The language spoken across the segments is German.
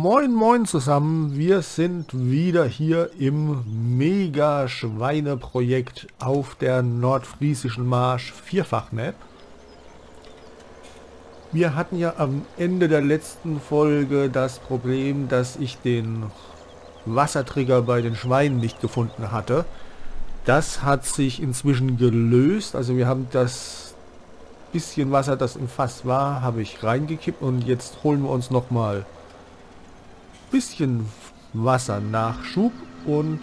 Moin moin zusammen, wir sind wieder hier im Mega-Schweine-Projekt auf der Nordfriesischen Marsch Vierfach-Map. Wir hatten ja am Ende der letzten Folge das Problem, dass ich den Wassertrigger bei den Schweinen nicht gefunden hatte. Das hat sich inzwischen gelöst, also wir haben das bisschen Wasser, das im Fass war, habe ich reingekippt und jetzt holen wir uns nochmal bisschen Wassernachschub und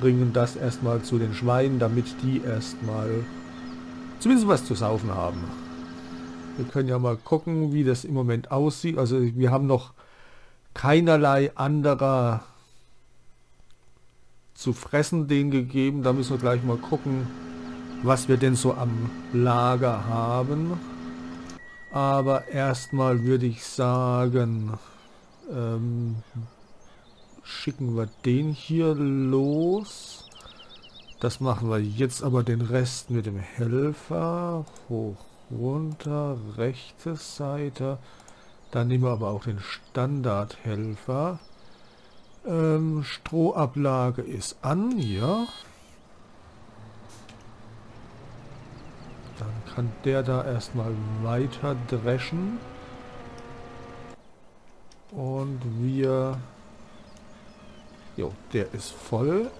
bringen das erstmal zu den Schweinen, damit die erstmal zumindest was zu saufen haben. Wir können ja mal gucken, wie das im Moment aussieht. Also wir haben noch keinerlei anderer zu fressen denen gegeben. Da müssen wir gleich mal gucken, was wir denn so am Lager haben. Aber erstmal würde ich sagen, schicken wir den hier los. Das machen wir jetzt, aber den Rest mit dem Helfer hoch, runter, rechte Seite. Dann nehmen wir aber auch den Standardhelfer. Strohablage ist an, ja. Dann kann der da erstmal weiter dreschen. Und wir... Jo, der ist voll.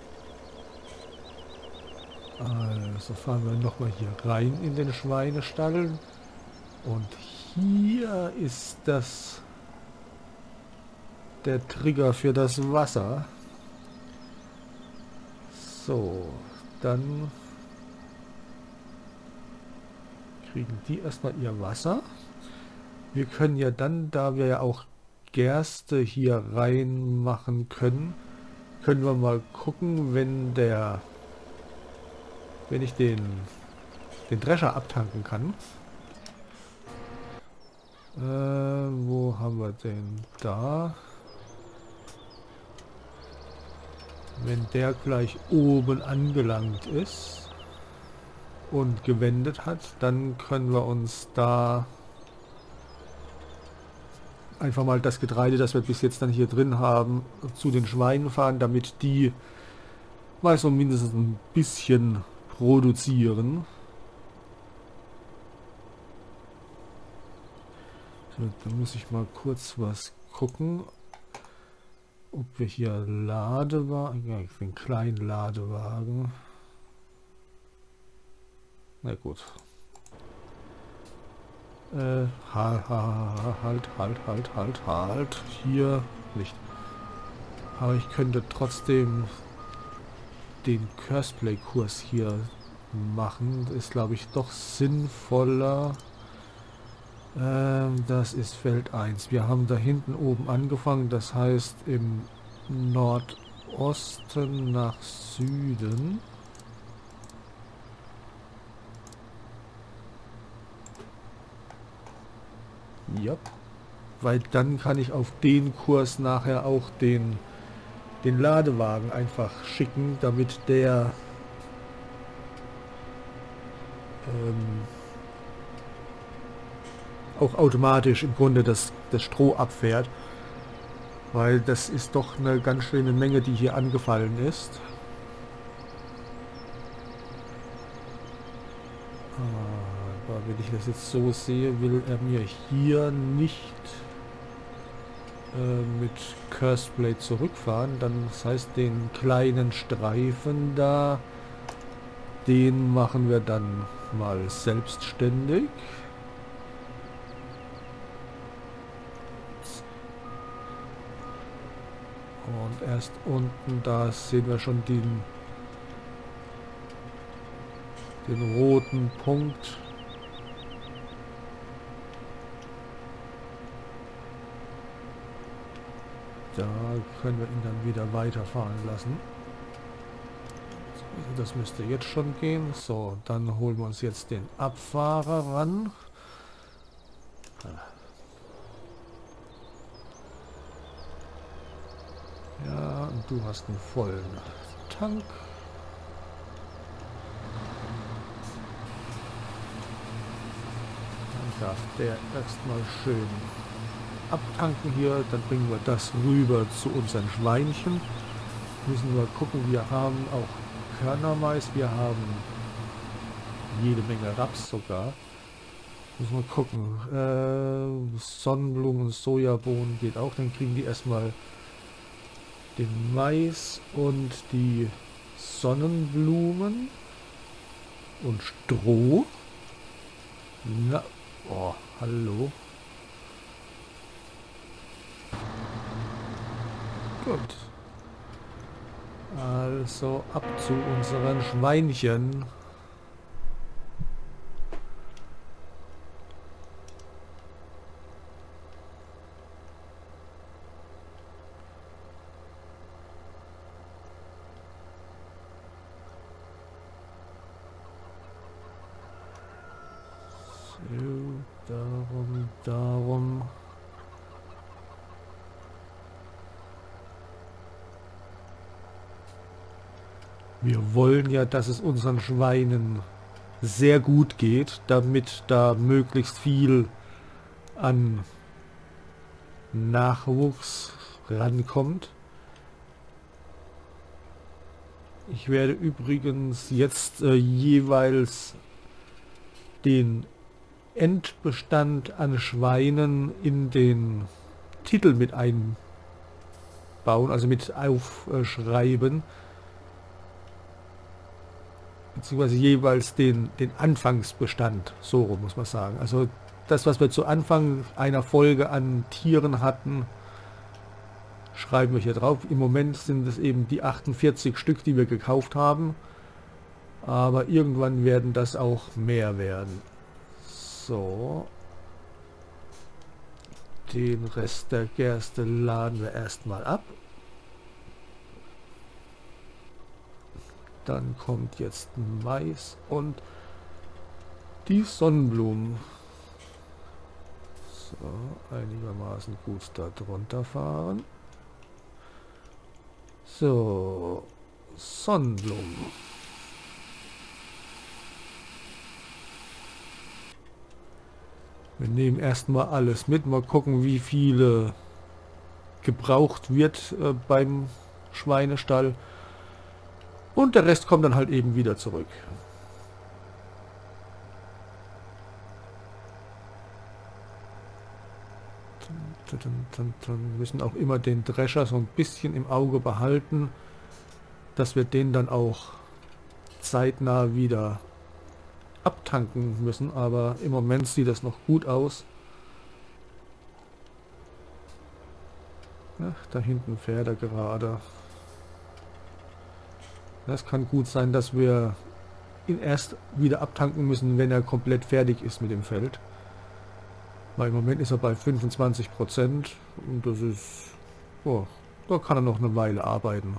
Also fahren wir nochmal hier rein in den Schweinestall. Und hier ist das... der Trigger für das Wasser. So, dann... kriegen die erstmal ihr Wasser. Wir können ja dann, da wir ja auch Gerste hier reinmachen können, können wir mal gucken, wenn ich den Drescher abtanken kann. Wo haben wir den da? Wenn der gleich oben angelangt ist und gewendet hat, dann können wir uns da einfach mal das Getreide, das wir bis jetzt dann hier drin haben, zu den Schweinen fahren, damit die mal so mindestens ein bisschen produzieren. So, da muss ich mal kurz was gucken, ob wir hier Ladewagen, ja, den kleinen Ladewagen. Na gut. Halt. Hier nicht. Aber ich könnte trotzdem den Curseplay-Kurs hier machen. Das ist, glaube ich, doch sinnvoller. Das ist Feld 1. Wir haben da hinten oben angefangen. Das heißt, im Nordosten nach Süden. Ja, weil dann kann ich auf den Kurs nachher auch den Ladewagen einfach schicken, damit der auch automatisch im Grunde das Stroh abfährt, weil das ist doch eine ganz schöne Menge, die hier angefallen ist. Wenn ich das jetzt so sehe, will er mir hier nicht mit Curseblade zurückfahren. Dann, das heißt, den kleinen Streifen da, den machen wir dann mal selbstständig. Und erst unten, da sehen wir schon den roten Punkt. Da können wir ihn dann wieder weiterfahren lassen. Das müsste jetzt schon gehen. So, dann holen wir uns jetzt den Abfahrer ran. Ja, und du hast einen vollen Tank. Dann darf der erstmal schön abtanken hier, dann bringen wir das rüber zu unseren Schweinchen. Müssen wir gucken, wir haben auch Körnermais, wir haben jede Menge Raps sogar. Müssen wir gucken. Sonnenblumen und Sojabohnen geht auch, dann kriegen die erstmal den Mais und die Sonnenblumen und Stroh. Na, oh, hallo. Gut. Also ab zu unseren Schweinchen. So, darum. Wir wollen ja, dass es unseren Schweinen sehr gut geht, damit da möglichst viel an Nachwuchs rankommt. Ich werde übrigens jetzt jeweils den Endbestand an Schweinen in den Titel mit einbauen, also mit aufschreiben. Beziehungsweise jeweils den Anfangsbestand, so rum muss man sagen. Also das, was wir zu Anfang einer Folge an Tieren hatten, schreiben wir hier drauf. Im Moment sind es eben die 48 Stück, die wir gekauft haben, aber irgendwann werden das auch mehr werden. So, den Rest der Gerste laden wir erstmal ab. Dann kommt jetzt Mais und die Sonnenblumen. So, einigermaßen gut da drunter fahren. So, Sonnenblumen. Wir nehmen erstmal alles mit, mal gucken, wie viele gebraucht wird beim Schweinestall. Und der Rest kommt dann halt eben wieder zurück. Wir müssen auch immer den Drescher so ein bisschen im Auge behalten, dass wir den dann auch zeitnah wieder abtanken müssen. Aber im Moment sieht das noch gut aus. Ach, da hinten fährt er gerade. Das kann gut sein, dass wir ihn erst wieder abtanken müssen, wenn er komplett fertig ist mit dem Feld. Weil im Moment ist er bei 25% und das ist... Oh, da kann er noch eine Weile arbeiten.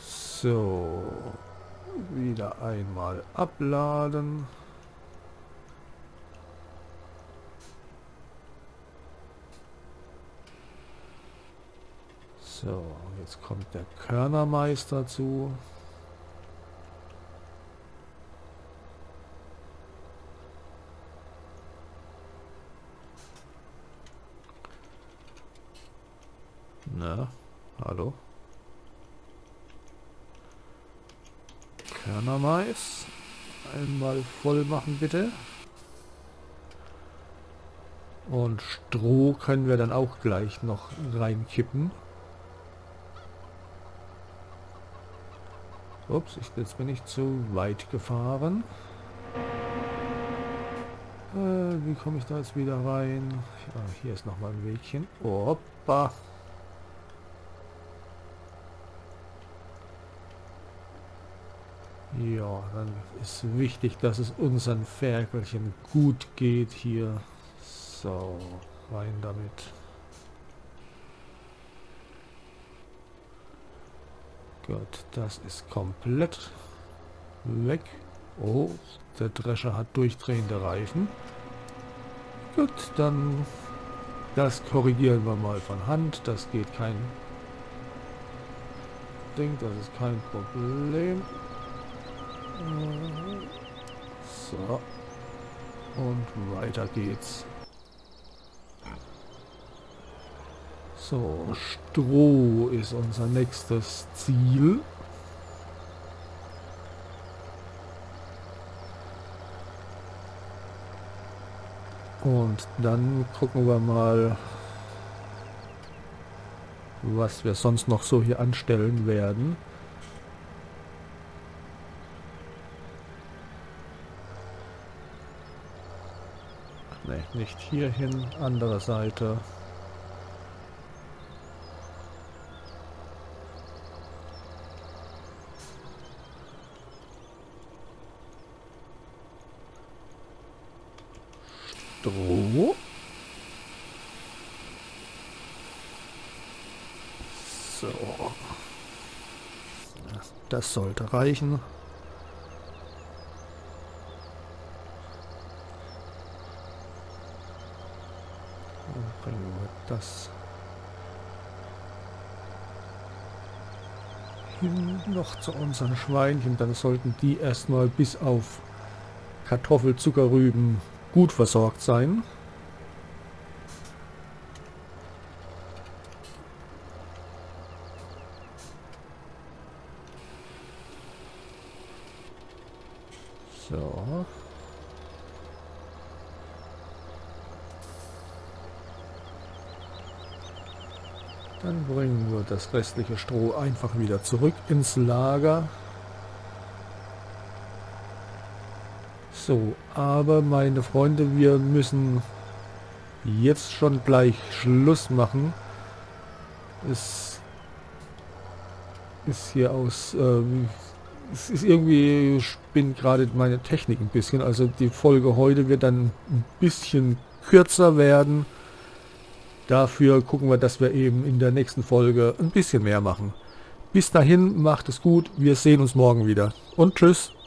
So, wieder einmal abladen. So, jetzt kommt der Körnermais dazu. Na, hallo. Körnermais. Einmal voll machen bitte. Und Stroh können wir dann auch gleich noch reinkippen. Ups, jetzt bin ich zu weit gefahren. Wie komme ich da jetzt wieder rein? Ja, hier ist nochmal ein Wegchen. Hoppa! Ja, dann ist wichtig, dass es unseren Ferkelchen gut geht hier. So, rein damit. Gott, das ist komplett weg. Oh, der Drescher hat durchdrehende Reifen. Gut, dann das korrigieren wir mal von Hand. Das geht kein Ding, das ist kein Problem. So, Und weiter geht's. So, Stroh ist unser nächstes Ziel. Und dann gucken wir mal, was wir sonst noch so hier anstellen werden. Ne, nicht hier hin, andere Seite. Stroh. So. Das sollte reichen. Bringen wir das hin noch zu unseren Schweinchen. Dann sollten die erstmal bis auf Kartoffelzuckerrüben gut versorgt sein. So. Dann bringen wir das restliche Stroh einfach wieder zurück ins Lager. So, aber meine Freunde, wir müssen jetzt schon gleich Schluss machen. Es ist hier aus... es ist irgendwie, spinnt gerade meine Technik ein bisschen. Also die Folge heute wird dann ein bisschen kürzer werden. Dafür gucken wir, dass wir eben in der nächsten Folge ein bisschen mehr machen. Bis dahin, macht es gut. Wir sehen uns morgen wieder. Und tschüss.